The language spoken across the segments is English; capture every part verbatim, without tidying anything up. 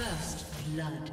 First blood.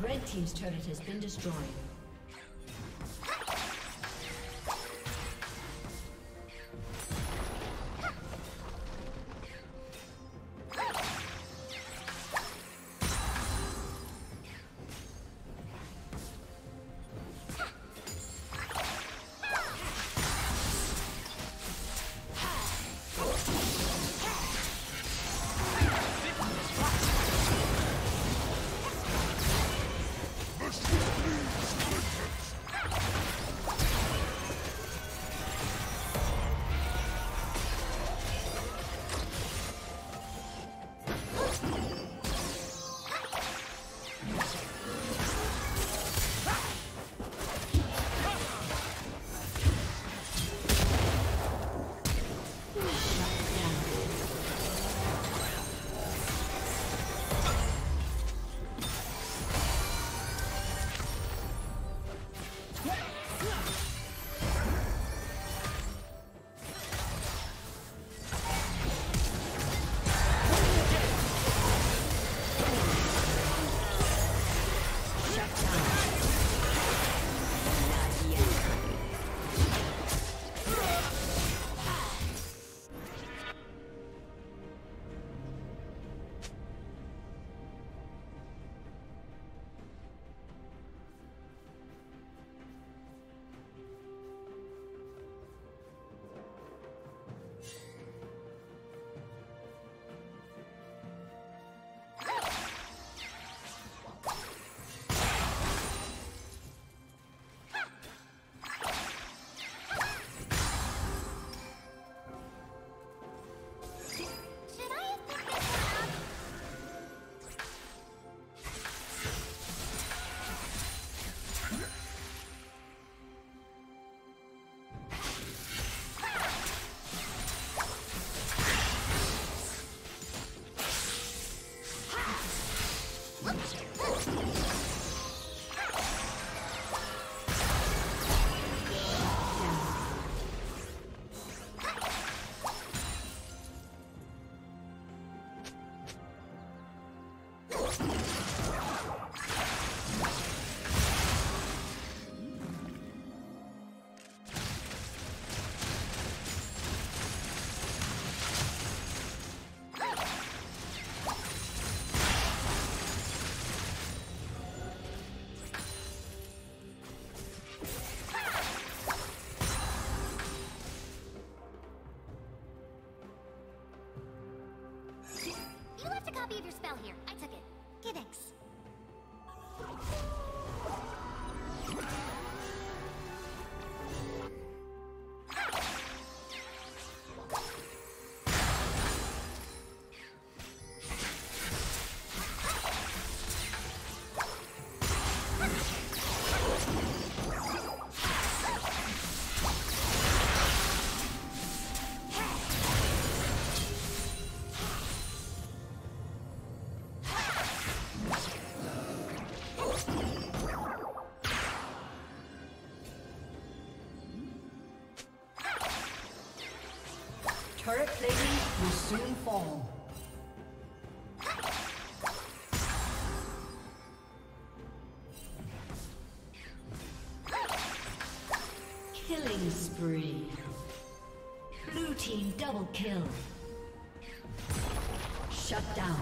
Red team's turret has been destroyed. Turret plating will soon fall. Killing spree. Blue team double kill. Shut down.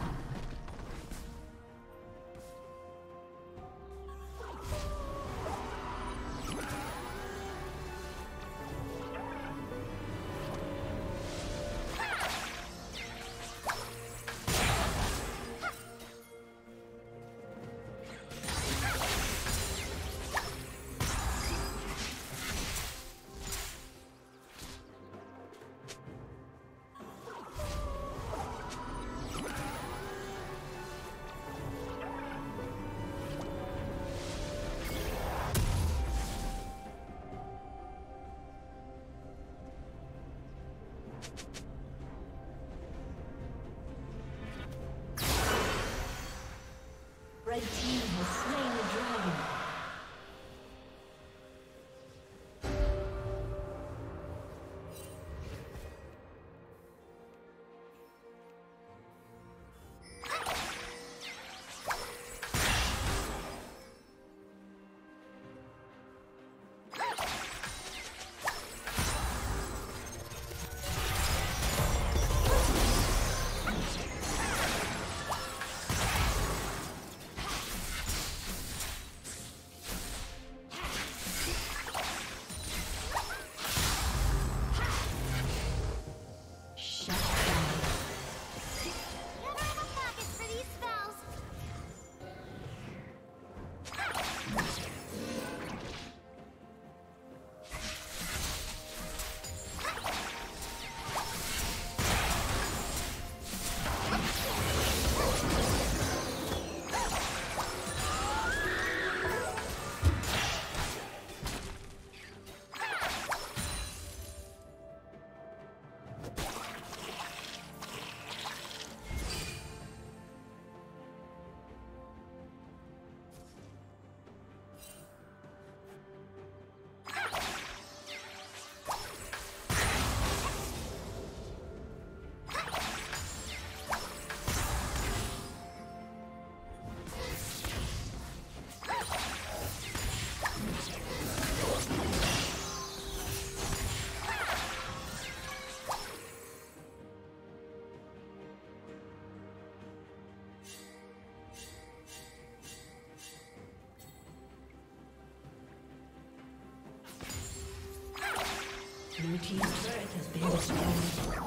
team's turret has been destroyed.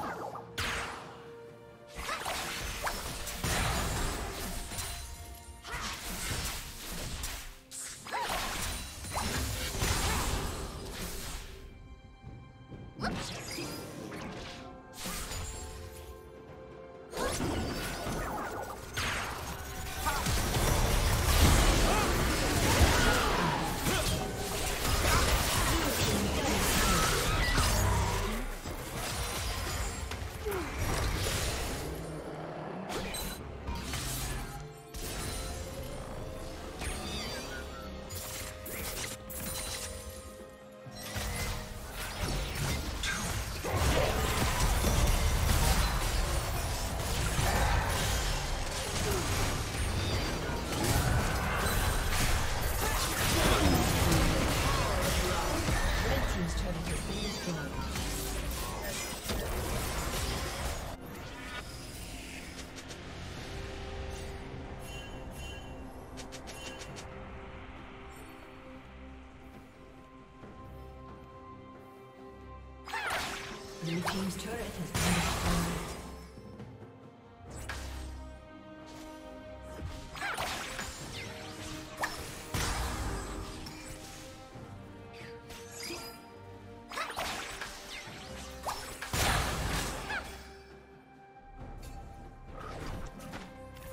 Blue team's turret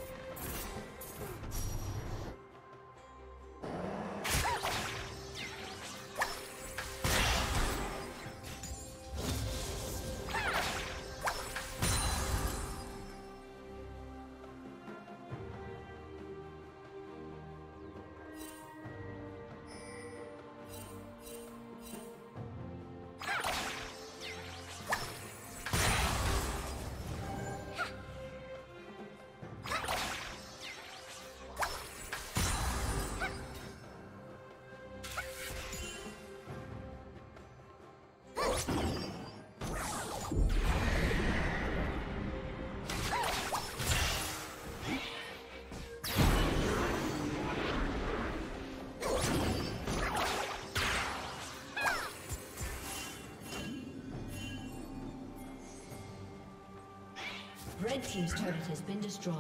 has been destroyed.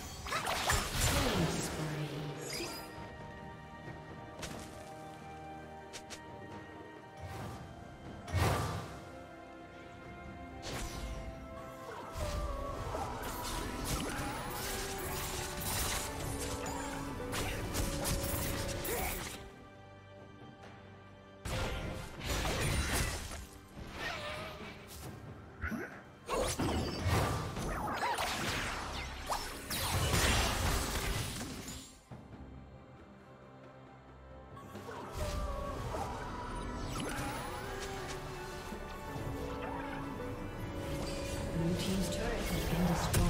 Red team's turret has been destroyed.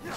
Blue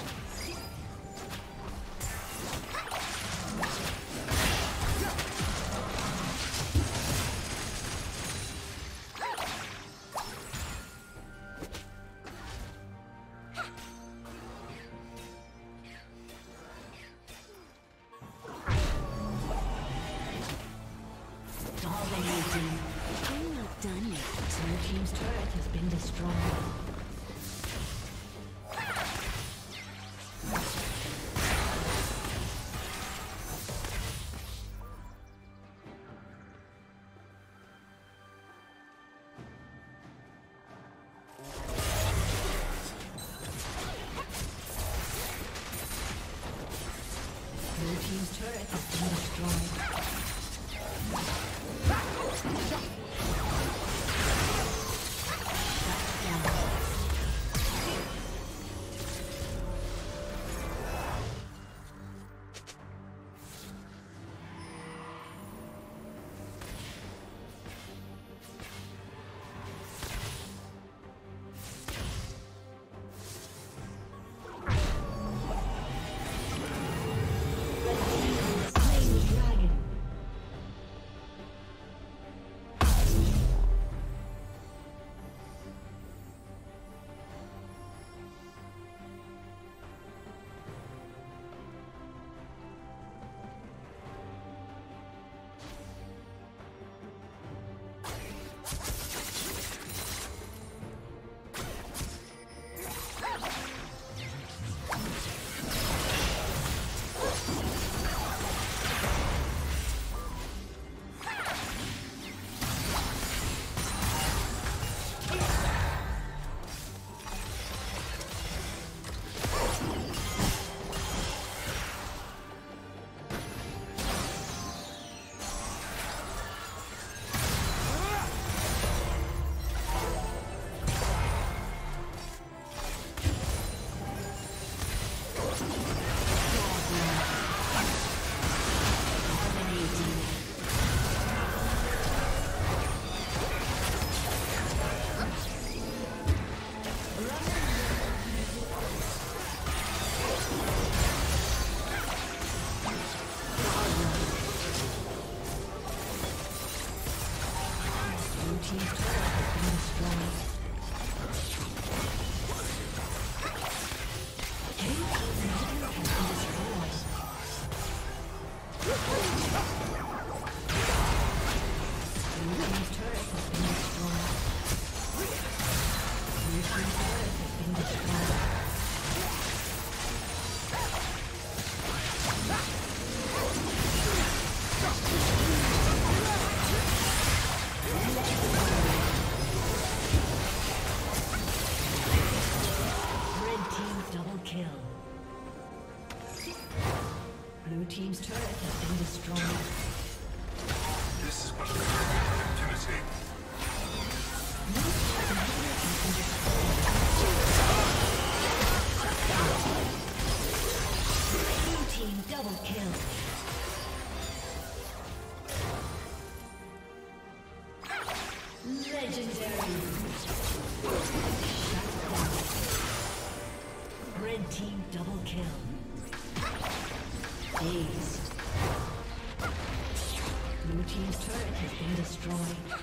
team's turret has been destroyed.